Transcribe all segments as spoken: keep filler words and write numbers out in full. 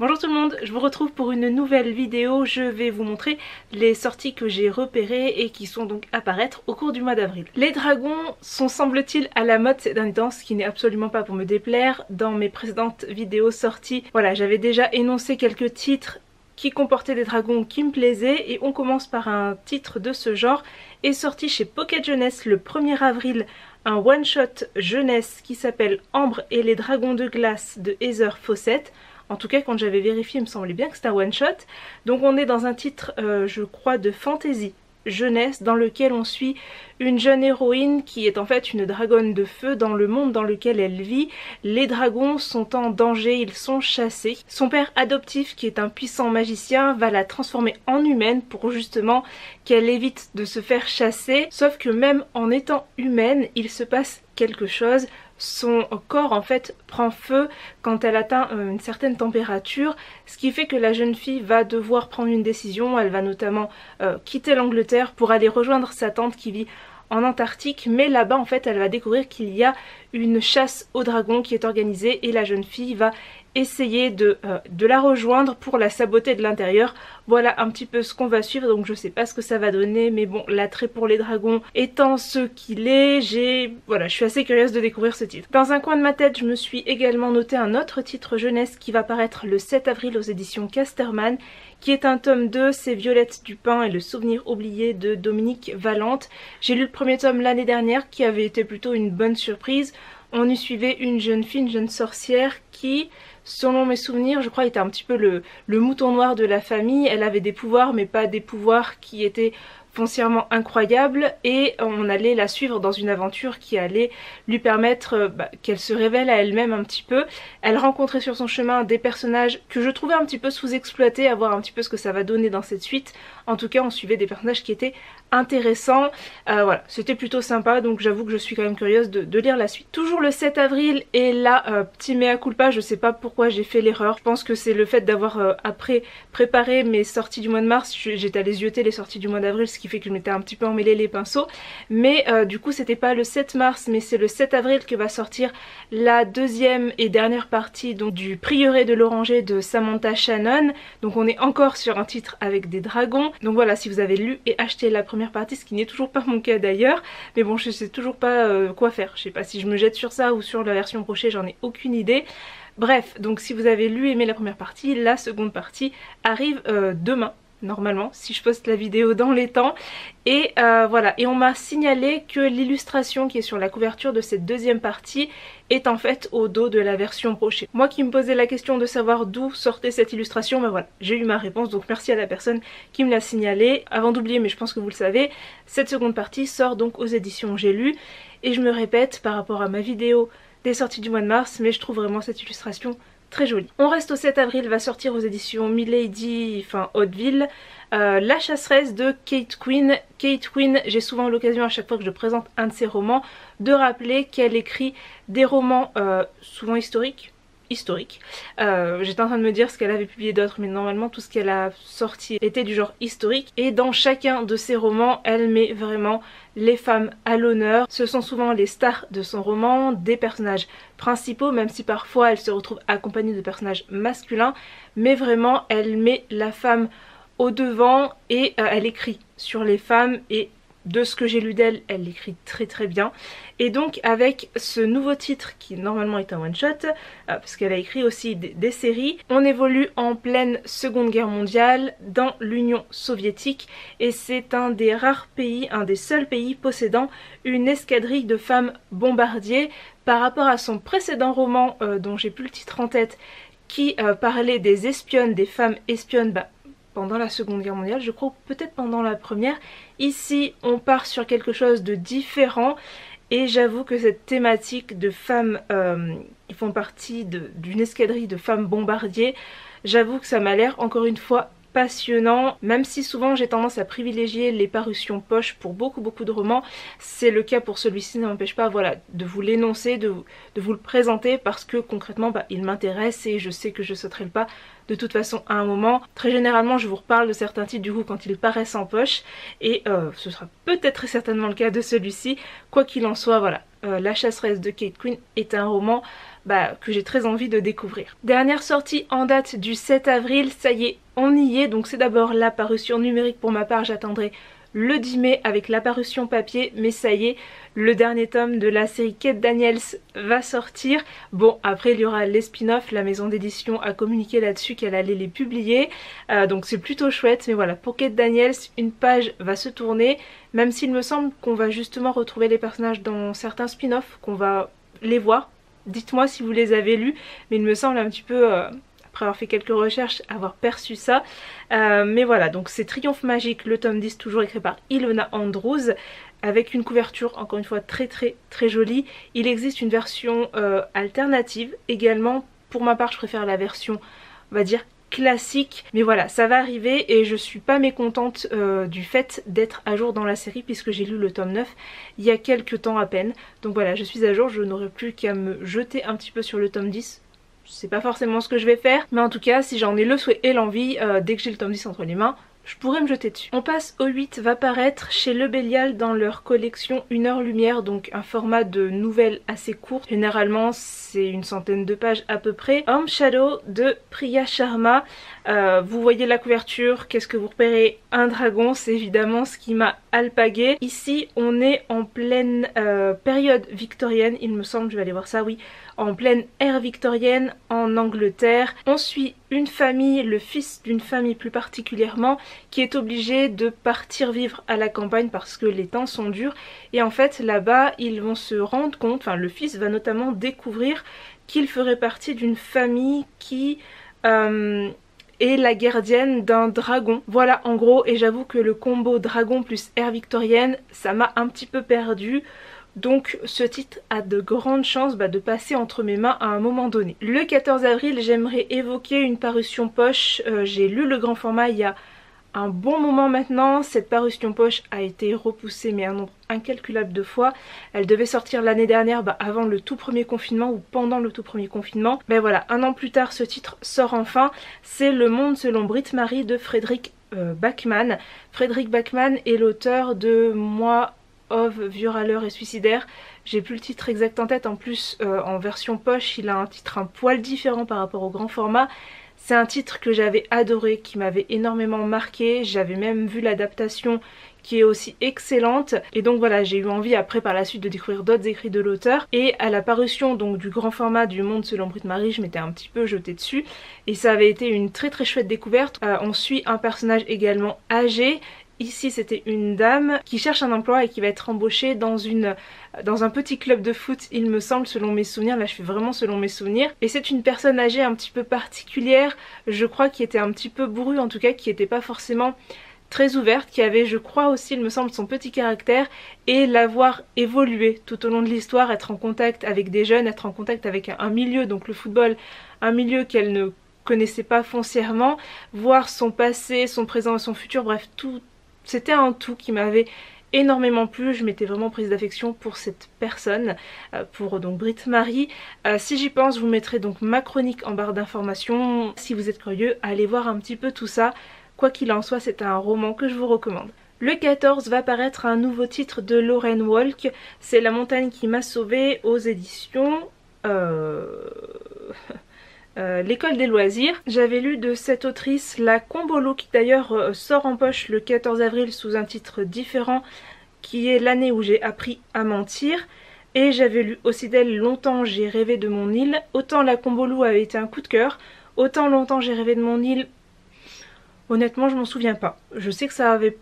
Bonjour tout le monde, je vous retrouve pour une nouvelle vidéo. Je vais vous montrer les sorties que j'ai repérées et qui sont donc à paraître au cours du mois d'avril. Les dragons sont semble-t-il à la mode ces derniers temps, ce qui n'est absolument pas pour me déplaire. Dans mes précédentes vidéos sorties, voilà, j'avais déjà énoncé quelques titres qui comportait des dragons qui me plaisaient, et on commence par un titre de ce genre. Est sorti chez Pocket Jeunesse le premier avril un one-shot jeunesse qui s'appelle Ambre et les dragons de glace de Heather Fawcett. En tout cas, quand j'avais vérifié, il me semblait bien que c'était un one-shot. Donc on est dans un titre, euh, je crois, de fantasy jeunesse, dans lequel on suit une jeune héroïne qui est en fait une dragonne de feu. Dans le monde dans lequel elle vit, les dragons sont en danger, ils sont chassés. Son père adoptif, qui est un puissant magicien, va la transformer en humaine pour justement qu'elle évite de se faire chasser. Sauf que même en étant humaine, il se passe quelque chose. Son corps en fait prend feu quand elle atteint une certaine température, ce qui fait que la jeune fille va devoir prendre une décision. Elle va notamment euh, quitter l'Angleterre pour aller rejoindre sa tante qui vit en Antarctique, mais là-bas en fait elle va découvrir qu'il y a une chasse aux dragons qui est organisée, et la jeune fille va essayer de, euh, de la rejoindre pour la saboter de l'intérieur. Voilà un petit peu ce qu'on va suivre, donc je sais pas ce que ça va donner, mais bon, l'attrait pour les dragons étant ce qu'il est, j'ai voilà, je suis assez curieuse de découvrir ce titre. Dans un coin de ma tête, je me suis également noté un autre titre jeunesse qui va paraître le sept avril aux éditions Casterman, qui est un tome deux, c'est Violette Dupin et le souvenir oublié de Dominique Valente. J'ai lu le premier tome l'année dernière, qui avait été plutôt une bonne surprise. On y suivait une jeune fille, une jeune sorcière qui, selon mes souvenirs, je crois, était un petit peu le, le mouton noir de la famille. Elle avait des pouvoirs, mais pas des pouvoirs qui étaient foncièrement incroyables, et on allait la suivre dans une aventure qui allait lui permettre bah, qu'elle se révèle à elle-même un petit peu. Elle rencontrait sur son chemin des personnages que je trouvais un petit peu sous-exploités, à voir un petit peu ce que ça va donner dans cette suite. En tout cas, on suivait des personnages qui étaient intéressants. Euh, voilà, c'était plutôt sympa, donc j'avoue que je suis quand même curieuse de, de lire la suite. Toujours le sept avril, et là, euh, petit mea culpa, je sais pas pourquoi j'ai fait l'erreur. Je pense que c'est le fait d'avoir euh, après préparé mes sorties du mois de mars. J'étais allée zioter les sorties du mois d'avril, ce qui fait que je m'étais un petit peu emmêlé les pinceaux. Mais euh, du coup, c'était pas le sept mars, mais c'est le sept avril que va sortir la deuxième et dernière partie donc du Prieuré de l'Oranger de Samantha Shannon. Donc on est encore sur un titre avec des dragons. Donc voilà, si vous avez lu et acheté la première partie, ce qui n'est toujours pas mon cas d'ailleurs, mais bon, je sais toujours pas euh, quoi faire. Je sais pas si je me jette sur ça ou sur la version prochaine, j'en ai aucune idée. Bref, donc si vous avez lu et aimé la première partie, la seconde partie arrive euh, demain, normalement, si je poste la vidéo dans les temps. Et euh, voilà, et on m'a signalé que l'illustration qui est sur la couverture de cette deuxième partie est en fait au dos de la version brochée. Moi qui me posais la question de savoir d'où sortait cette illustration, ben voilà, j'ai eu ma réponse, donc merci à la personne qui me l'a signalé. Avant d'oublier, mais je pense que vous le savez, cette seconde partie sort donc aux éditions J'ai Lu, et je me répète par rapport à ma vidéo des sorties du mois de mars, mais je trouve vraiment cette illustration très jolie. On reste au sept avril, va sortir aux éditions Milady, enfin Hauteville, euh, La chasseresse de Kate Quinn. Kate Quinn, j'ai souvent l'occasion à chaque fois que je présente un de ses romans de rappeler qu'elle écrit des romans euh, souvent historiques. historique. Euh, J'étais en train de me dire ce qu'elle avait publié d'autres, mais normalement tout ce qu'elle a sorti était du genre historique, et dans chacun de ses romans, elle met vraiment les femmes à l'honneur. Ce sont souvent les stars de son roman, des personnages principaux, même si parfois elle se retrouve accompagnée de personnages masculins, mais vraiment elle met la femme au devant, et euh, elle écrit sur les femmes, et de ce que j'ai lu d'elle, elle l'écrit très très bien. Et donc avec ce nouveau titre qui normalement est un one-shot, euh, parce qu'elle a écrit aussi des, des séries, on évolue en pleine Seconde Guerre mondiale dans l'Union soviétique, et c'est un des rares pays, un des seuls pays possédant une escadrille de femmes bombardiers. Par rapport à son précédent roman, euh, dont j'ai plus le titre en tête, qui euh, parlait des espionnes, des femmes espionnes, bah, pendant la Seconde Guerre mondiale, je crois, peut-être pendant la première. Ici, on part sur quelque chose de différent, et j'avoue que cette thématique de femmes euh, qui font partie d'une escadrille de femmes bombardiers, j'avoue que ça m'a l'air encore une fois passionnant, même si souvent j'ai tendance à privilégier les parutions poche pour beaucoup beaucoup de romans. C'est le cas pour celui-ci, ne m'empêche pas voilà, de vous l'énoncer, de, de vous le présenter, parce que concrètement bah, il m'intéresse, et je sais que je sauterai le pas de toute façon à un moment. Très généralement je vous reparle de certains titres du coup quand ils paraissent en poche, et euh, ce sera peut-être très certainement le cas de celui-ci. Quoi qu'il en soit, voilà, euh, La chasseresse de Kate Quinn est un roman bah, que j'ai très envie de découvrir. Dernière sortie en date du sept avril, ça y est, on y est, donc c'est d'abord la parution numérique pour ma part, j'attendrai le dix mai avec la parution papier, mais ça y est, le dernier tome de la série Kate Daniels va sortir. Bon, après il y aura les spin-offs, la maison d'édition a communiqué là-dessus qu'elle allait les publier, euh, donc c'est plutôt chouette, mais voilà, pour Kate Daniels, une page va se tourner, même s'il me semble qu'on va justement retrouver les personnages dans certains spin-offs, qu'on va les voir. Dites-moi si vous les avez lus, mais il me semble un petit peu... Euh... après avoir fait quelques recherches, avoir perçu ça. Euh, mais voilà, donc c'est Triomphe Magique, le tome dix, toujours écrit par Ilona Andrews, avec une couverture, encore une fois, très très très jolie. Il existe une version euh, alternative également. Pour ma part, je préfère la version, on va dire, classique. Mais voilà, ça va arriver et je suis pas mécontente euh, du fait d'être à jour dans la série, puisque j'ai lu le tome neuf il y a quelques temps à peine. Donc voilà, je suis à jour, je n'aurai plus qu'à me jeter un petit peu sur le tome dix. C'est pas forcément ce que je vais faire, mais en tout cas si j'en ai le souhait et l'envie, euh, dès que j'ai le tome dix entre les mains, je pourrais me jeter dessus. On passe au huit, va paraître chez Le Bélial dans leur collection Une heure lumière, donc un format de nouvelle assez court. Généralement c'est une centaine de pages à peu près. Ormeshadow de Priya Sharma. Euh, vous voyez la couverture, qu'est-ce que vous repérez? Un dragon, c'est évidemment ce qui m'a alpagué. Ici on est en pleine euh, période victorienne, il me semble, je vais aller voir ça, oui. En pleine ère victorienne en Angleterre. On suit une famille, le fils d'une famille plus particulièrement, qui est obligé de partir vivre à la campagne parce que les temps sont durs, et en fait là-bas ils vont se rendre compte, enfin le fils va notamment découvrir qu'il ferait partie d'une famille qui euh, est la gardienne d'un dragon. Voilà en gros, et j'avoue que le combo dragon plus ère victorienne, ça m'a un petit peu perdu. Donc ce titre a de grandes chances bah, de passer entre mes mains à un moment donné. Le quatorze avril, j'aimerais évoquer une parution poche. Euh, j'ai lu le grand format il y a un bon moment maintenant. Cette parution poche a été repoussée mais un nombre incalculable de fois. Elle devait sortir l'année dernière, bah, avant le tout premier confinement ou pendant le tout premier confinement. Ben voilà, un an plus tard, ce titre sort enfin. C'est Le monde selon Britt-Marie de Fredrik euh, Backman. Fredrik Backman est l'auteur de Moi, Of, Vieux Râleur et Suicidaire. J'ai plus le titre exact en tête, en plus euh, en version poche il a un titre un poil différent par rapport au grand format. C'est un titre que j'avais adoré, qui m'avait énormément marqué, j'avais même vu l'adaptation qui est aussi excellente, et donc voilà, j'ai eu envie après par la suite de découvrir d'autres écrits de l'auteur, et à la parution donc du grand format du Monde selon Britt-Marie, je m'étais un petit peu jetée dessus et ça avait été une très très chouette découverte. Euh, on suit un personnage également âgé. Ici c'était une dame qui cherche un emploi et qui va être embauchée dans, une, dans un petit club de foot, il me semble, selon mes souvenirs. Là je fais vraiment selon mes souvenirs. Et c'est une personne âgée un petit peu particulière, je crois, qui était un petit peu bourrue, en tout cas qui n'était pas forcément très ouverte, qui avait, je crois aussi, il me semble, son petit caractère, et l'avoir évolué tout au long de l'histoire, être en contact avec des jeunes, être en contact avec un milieu, donc le football, un milieu qu'elle ne connaissait pas foncièrement, voir son passé, son présent et son futur, bref, tout. C'était un tout qui m'avait énormément plu, je m'étais vraiment prise d'affection pour cette personne, pour donc Britt-Marie. Euh, si j'y pense, je vous mettrai donc ma chronique en barre d'informations. Si vous êtes curieux, allez voir un petit peu tout ça. Quoi qu'il en soit, c'est un roman que je vous recommande. Le quatorze va paraître un nouveau titre de Lauren Wolk, c'est La montagne qui m'a sauvée aux éditions... Euh... Euh, L'école des loisirs. J'avais lu de cette autrice La Combolo, qui d'ailleurs euh, sort en poche le quatorze avril sous un titre différent, qui est L'année où j'ai appris à mentir. Et j'avais lu aussi d'elle Longtemps j'ai rêvé de mon île. Autant La Combolo avait été un coup de cœur, autant Longtemps j'ai rêvé de mon île, honnêtement je m'en souviens pas. Je sais que ça avait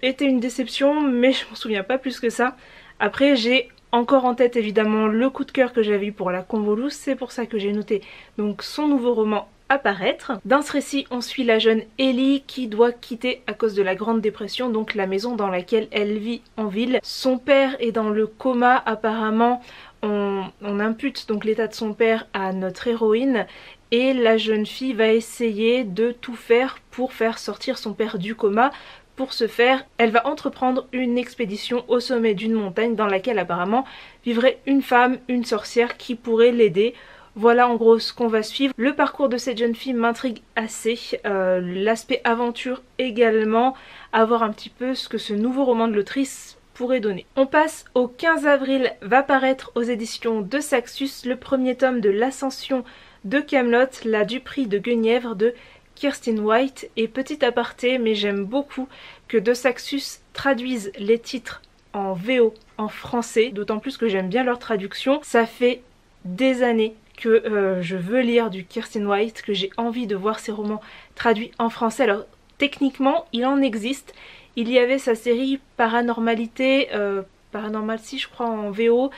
été une déception, mais je m'en souviens pas plus que ça. Après j'ai encore en tête évidemment le coup de cœur que j'avais eu pour La Convolou, c'est pour ça que j'ai noté donc son nouveau roman à paraître. Dans ce récit, on suit la jeune Ellie qui doit quitter à cause de la Grande Dépression, donc la maison dans laquelle elle vit en ville. Son père est dans le coma apparemment, on, on impute donc l'état de son père à notre héroïne, et la jeune fille va essayer de tout faire pour faire sortir son père du coma. Pour ce faire, elle va entreprendre une expédition au sommet d'une montagne dans laquelle apparemment vivrait une femme, une sorcière qui pourrait l'aider. Voilà en gros ce qu'on va suivre. Le parcours de cette jeune fille m'intrigue assez, euh, l'aspect aventure également, à voir un petit peu ce que ce nouveau roman de l'autrice pourrait donner. On passe au quinze avril, va paraître aux éditions de Saxus le premier tome de L'ascension de Camelote, La duperie de Guenièvre de Kirsten White. Et petit aparté, mais j'aime beaucoup que de Saxus traduise les titres en V O, en français, d'autant plus que j'aime bien leur traduction. Ça fait des années que euh, je veux lire du Kirsten White, que j'ai envie de voir ses romans traduits en français. Alors techniquement, il en existe. Il y avait sa série Paranormalité, euh, Paranormalcy je crois en V O,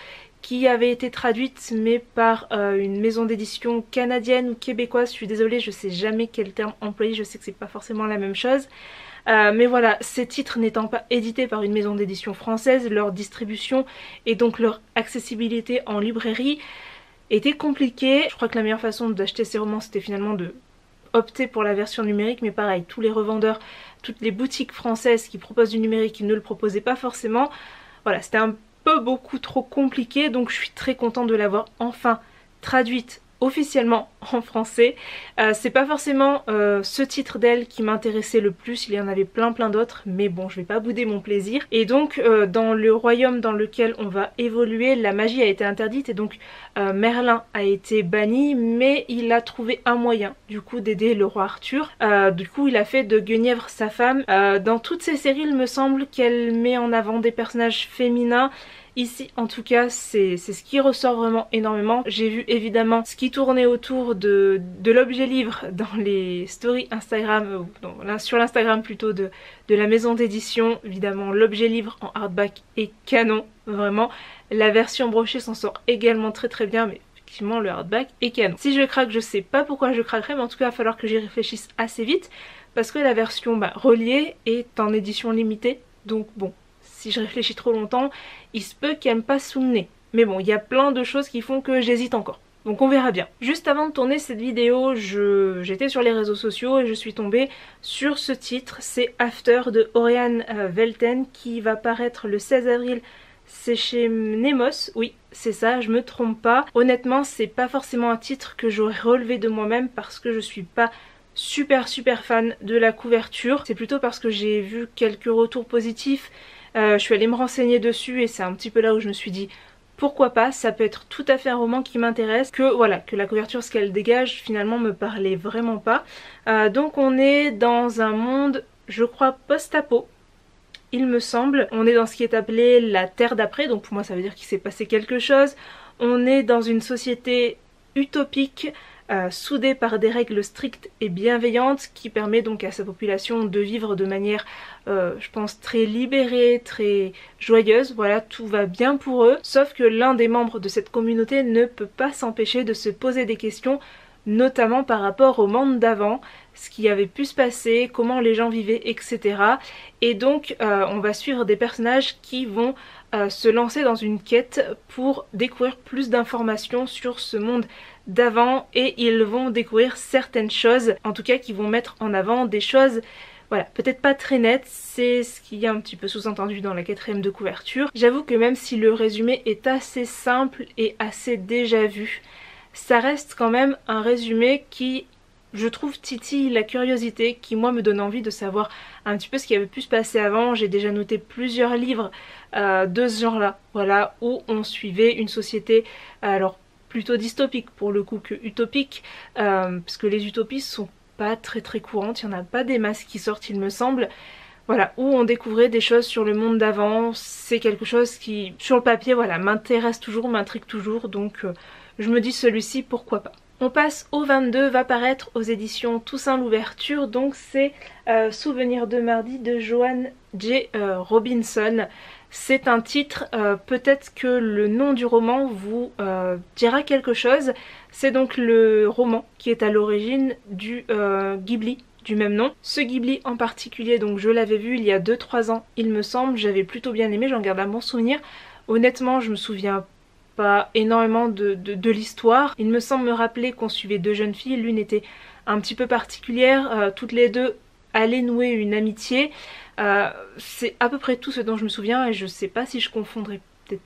qui avait été traduite mais par euh, une maison d'édition canadienne ou québécoise, je suis désolée, je sais jamais quel terme employer, je sais que c'est pas forcément la même chose. Euh, mais voilà, ces titres n'étant pas édités par une maison d'édition française, leur distribution et donc leur accessibilité en librairie était compliquée. Je crois que la meilleure façon d'acheter ces romans c'était finalement de opter pour la version numérique, mais pareil, tous les revendeurs, toutes les boutiques françaises qui proposent du numérique, qui ne le proposaient pas forcément, voilà, c'était un peu beaucoup trop compliqué, donc je suis très contente de l'avoir enfin traduite officiellement en français. Euh, c'est pas forcément euh, ce titre d'elle qui m'intéressait le plus, il y en avait plein plein d'autres, mais bon, je vais pas bouder mon plaisir. Et donc euh, dans le royaume dans lequel on va évoluer, la magie a été interdite et donc euh, Merlin a été banni, mais il a trouvé un moyen du coup d'aider le roi Arthur. Euh, du coup il a fait de Guenièvre sa femme. Euh, dans toutes ces séries il me semble qu'elle met en avant des personnages féminins. Ici en tout cas c'est ce qui ressort vraiment énormément. J'ai vu évidemment ce qui tournait autour de, de l'objet livre dans les stories Instagram, dans, sur l'Instagram plutôt de, de la maison d'édition. Évidemment l'objet livre en hardback est canon, vraiment. La version brochée s'en sort également très très bien, mais effectivement le hardback est canon. Si je craque, je sais pas pourquoi je craquerai, mais en tout cas il va falloir que j'y réfléchisse assez vite parce que la version bah, reliée est en édition limitée, donc bon. Si je réfléchis trop longtemps, il se peut qu'elle me passe sous le nez. Mais bon, il y a plein de choses qui font que j'hésite encore. Donc on verra bien. Juste avant de tourner cette vidéo, je... j'étais sur les réseaux sociaux et je suis tombée sur ce titre. C'est After de Auriane Velten qui va paraître le seize avril. C'est chez Mnemos. Oui, c'est ça, je me trompe pas. Honnêtement, c'est pas forcément un titre que j'aurais relevé de moi-même parce que je suis pas super super fan de la couverture. C'est plutôt parce que j'ai vu quelques retours positifs. Euh, je suis allée me renseigner dessus et c'est un petit peu là où je me suis dit pourquoi pas, ça peut être tout à fait un roman qui m'intéresse, que voilà, que la couverture, ce qu'elle dégage finalement me parlait vraiment pas. Euh, donc on est dans un monde, je crois, post-apo, il me semble. On est dans ce qui est appelé la Terre d'après, donc pour moi ça veut dire qu'il s'est passé quelque chose. On est dans une société utopique, Euh, soudée par des règles strictes et bienveillantes qui permet donc à sa population de vivre de manière euh, je pense très libérée, très joyeuse, voilà, tout va bien pour eux, sauf que l'un des membres de cette communauté ne peut pas s'empêcher de se poser des questions, notamment par rapport au monde d'avant, ce qui avait pu se passer, comment les gens vivaient, et cetera. Et donc euh, on va suivre des personnages qui vont euh, se lancer dans une quête pour découvrir plus d'informations sur ce monde d'avant, et ils vont découvrir certaines choses, en tout cas qui vont mettre en avant des choses, voilà, peut-être pas très nettes, c'est ce qu'il y a un petit peu sous-entendu dans la quatrième de couverture. J'avoue que même si le résumé est assez simple et assez déjà vu, ça reste quand même un résumé qui, je trouve, titille la curiosité, qui moi me donne envie de savoir un petit peu ce qui avait pu se passer avant. J'ai déjà noté plusieurs livres euh, de ce genre-là, voilà, où on suivait une société, alors plutôt dystopique pour le coup que utopique, euh, parce que les utopies sont pas très très courantes, il n'y en a pas des masses qui sortent il me semble, voilà, où on découvrait des choses sur le monde d'avant. C'est quelque chose qui sur le papier, voilà, m'intéresse toujours, m'intrigue toujours, donc euh, je me dis celui-ci pourquoi pas. On passe au vingt-deux, va paraître aux éditions Toussaint l'ouverture, donc c'est euh, Souvenir de mardi de Joanne J. Euh, Robinson. C'est un titre, euh, peut-être que le nom du roman vous euh, dira quelque chose. C'est donc le roman qui est à l'origine du euh, Ghibli du même nom. Ce Ghibli en particulier, donc je l'avais vu il y a deux trois ans il me semble, j'avais plutôt bien aimé, j'en garde un bon souvenir. Honnêtement je me souviens pas énormément de, de, de l'histoire. Il me semble me rappeler qu'on suivait deux jeunes filles, l'une était un petit peu particulière, euh, toutes les deux allaient nouer une amitié. Euh, c'est à peu près tout ce dont je me souviens et je sais pas si je confondrais peut-être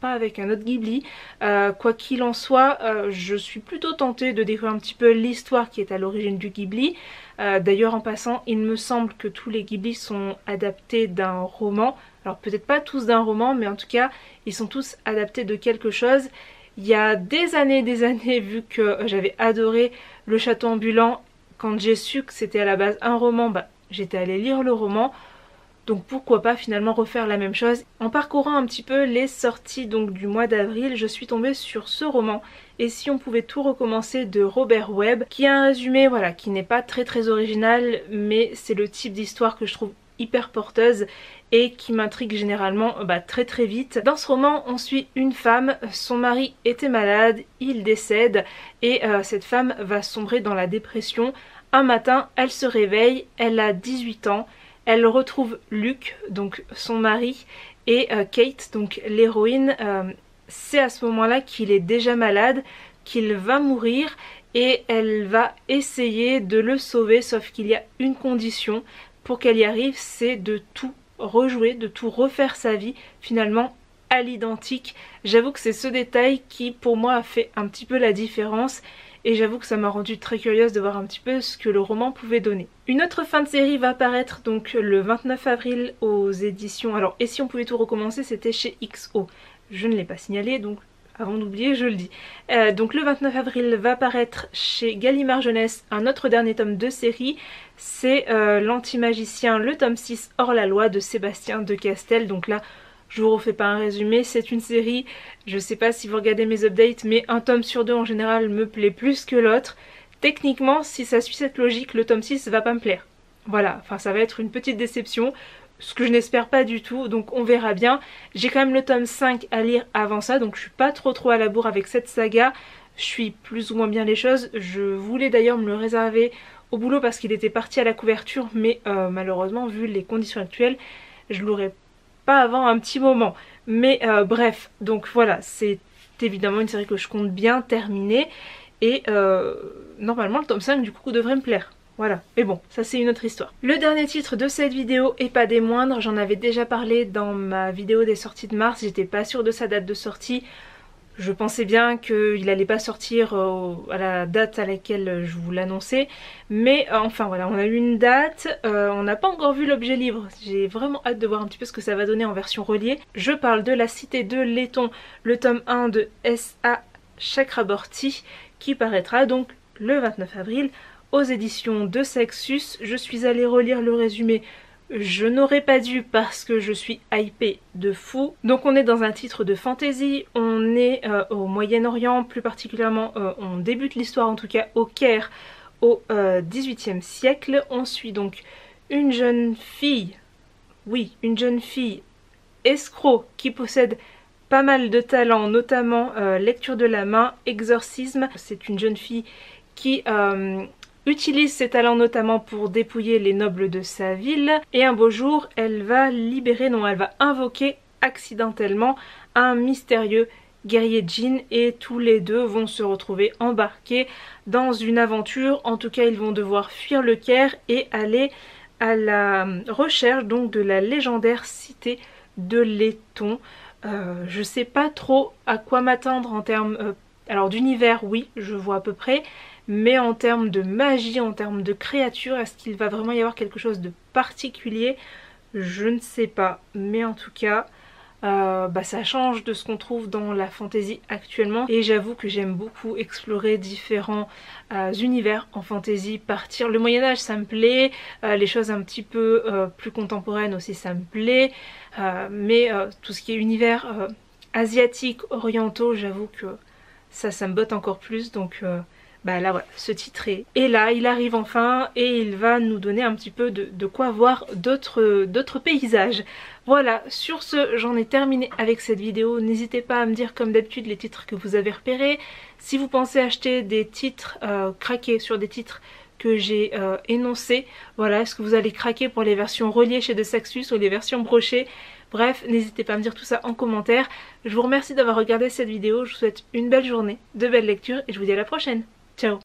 pas avec un autre Ghibli. Euh, quoi qu'il en soit, euh, je suis plutôt tentée de découvrir un petit peu l'histoire qui est à l'origine du Ghibli. Euh, D'ailleurs, en passant, il me semble que tous les Ghibli sont adaptés d'un roman. Alors peut-être pas tous d'un roman, mais en tout cas, ils sont tous adaptés de quelque chose. Il y a des années des années, vu que j'avais adoré Le Château ambulant, quand j'ai su que c'était à la base un roman, bah, j'étais allée lire le roman. Donc pourquoi pas finalement refaire la même chose. En parcourant un petit peu les sorties donc du mois d'avril, je suis tombée sur ce roman, Et si on pouvait tout recommencer, de Robert Webb, qui a un résumé voilà, qui n'est pas très très original, mais c'est le type d'histoire que je trouve hyper porteuse et qui m'intrigue généralement bah, très très vite. Dans ce roman, on suit une femme, son mari était malade, il décède et euh, cette femme va sombrer dans la dépression. Un matin, elle se réveille, elle a dix-huit ans, elle retrouve Luc, donc son mari, et euh, Kate, donc l'héroïne. Euh, c'est à ce moment-là qu'il est déjà malade, qu'il va mourir, et elle va essayer de le sauver, sauf qu'il y a une condition pour qu'elle y arrive, c'est de tout rejouer, de tout refaire sa vie, finalement à l'identique. J'avoue que c'est ce détail qui, pour moi, a fait un petit peu la différence. Et j'avoue que ça m'a rendue très curieuse de voir un petit peu ce que le roman pouvait donner. Une autre fin de série va paraître donc le vingt-neuf avril aux éditions... Alors, Et si on pouvait tout recommencer, c'était chez X O. Je ne l'ai pas signalé, donc avant d'oublier, je le dis. Euh, donc le vingt-neuf avril va paraître chez Gallimard Jeunesse un autre dernier tome de série. C'est euh, L'Antimagicien, le tome six, Hors la loi, de Sébastien de Castel. Donc là, je vous refais pas un résumé, c'est une série, je sais pas si vous regardez mes updates, mais un tome sur deux en général me plaît plus que l'autre. Techniquement, si ça suit cette logique, le tome six va pas me plaire. Voilà, enfin ça va être une petite déception, ce que je n'espère pas du tout, donc on verra bien. J'ai quand même le tome cinq à lire avant ça, donc je suis pas trop trop à la bourre avec cette saga. Je suis plus ou moins bien les choses, je voulais d'ailleurs me le réserver au boulot parce qu'il était parti à la couverture, mais euh, malheureusement, vu les conditions actuelles, je l'aurais pas avant un petit moment, mais euh, bref, donc voilà, c'est évidemment une série que je compte bien terminer et euh, normalement le tome cinq du coup devrait me plaire, voilà, mais bon, ça c'est une autre histoire. Le dernier titre de cette vidéo et pas des moindres, j'en avais déjà parlé dans ma vidéo des sorties de mars, j'étais pas sûre de sa date de sortie, je pensais bien qu'il allait pas sortir euh, à la date à laquelle je vous l'annonçais, mais euh, enfin voilà, on a eu une date, euh, on n'a pas encore vu l'objet livre, j'ai vraiment hâte de voir un petit peu ce que ça va donner en version reliée. Je parle de La Cité de Laiton, le tome un de S A Chakraborty, qui paraîtra donc le vingt-neuf avril aux éditions de Saxus. Je suis allée relire le résumé. Je n'aurais pas dû parce que je suis hypée de fou. Donc on est dans un titre de fantasy, on est euh, au Moyen-Orient, plus particulièrement euh, on débute l'histoire en tout cas au Caire au euh, dix-huitième siècle. On suit donc une jeune fille, oui une jeune fille escroc qui possède pas mal de talents, notamment euh, lecture de la main, exorcisme. C'est une jeune fille qui... Euh, utilise ses talents notamment pour dépouiller les nobles de sa ville, et un beau jour elle va libérer, non elle va invoquer accidentellement un mystérieux guerrier djinn et tous les deux vont se retrouver embarqués dans une aventure. En tout cas ils vont devoir fuir le Caire et aller à la recherche donc de la légendaire cité de Laiton. Euh, je sais pas trop à quoi m'attendre en termes euh, alors d'univers, oui je vois à peu près, mais en termes de magie, en termes de créatures, est-ce qu'il va vraiment y avoir quelque chose de particulier? Je ne sais pas, mais en tout cas, euh, bah ça change de ce qu'on trouve dans la fantasy actuellement. Et j'avoue que j'aime beaucoup explorer différents euh, univers en fantasy, partir. Le Moyen-Âge, ça me plaît, euh, les choses un petit peu euh, plus contemporaines aussi, ça me plaît, euh, mais euh, tout ce qui est univers euh, asiatique, orientaux, j'avoue que ça, ça me botte encore plus, donc... Euh, Bah là voilà, ce titre est... Et là, il arrive enfin et il va nous donner un petit peu de, de quoi voir d'autres d'autres paysages. Voilà, sur ce, j'en ai terminé avec cette vidéo. N'hésitez pas à me dire comme d'habitude les titres que vous avez repérés. Si vous pensez acheter des titres, euh, craquer sur des titres que j'ai euh, énoncés, voilà, est-ce que vous allez craquer pour les versions reliées chez De Saxus ou les versions brochées? Bref, n'hésitez pas à me dire tout ça en commentaire. Je vous remercie d'avoir regardé cette vidéo, je vous souhaite une belle journée, de belles lectures et je vous dis à la prochaine. Ciao.